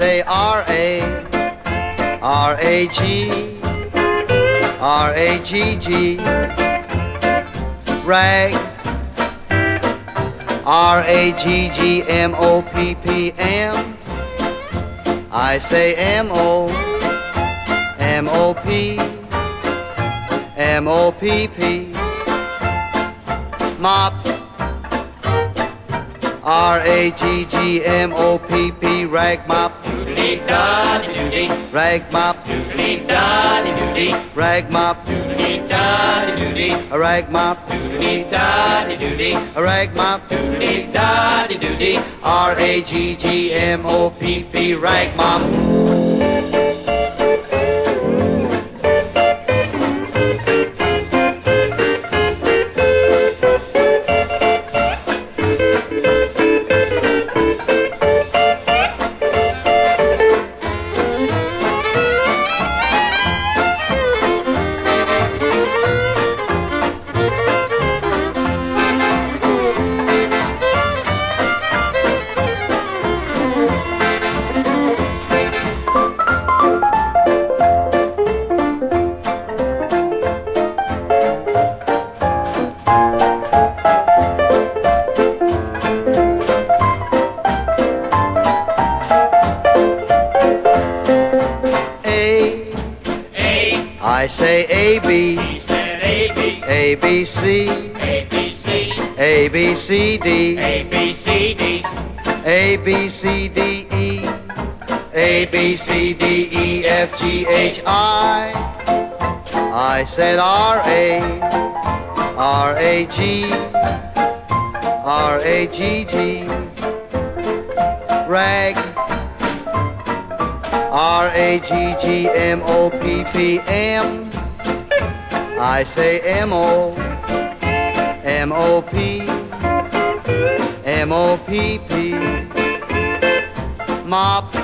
say R-A, R-A-G, R-A-G-G, rag, R-A-G-G-M-O-P-P-M, I say M-O, M-O-P, M-O-P-P, mop, R-A-G-G-M-O-P-P, rag mop, doodly-da-dee-doodly, rag mop, doodly-da-dee-doodly, rag mop, doodly-da-dee-doodly, a rag mop, doodly-da-dee-doodly, a rag mop, doodly-da-dee-doodly, R-A-G-G-M-O-P-P, rag mop. I say A-B, he said A-B, A-B-C, A-B-C, A-B-C-D, A-B-C-D, A-B-C-D-E, A-B-C-D-E-F-G-H-I, I said R-A, R-A-G, R-A-G-G, rag, R-A-G-G-M-O-P-P-M, I say M-O, M-O-P, M-O-P-P, mop,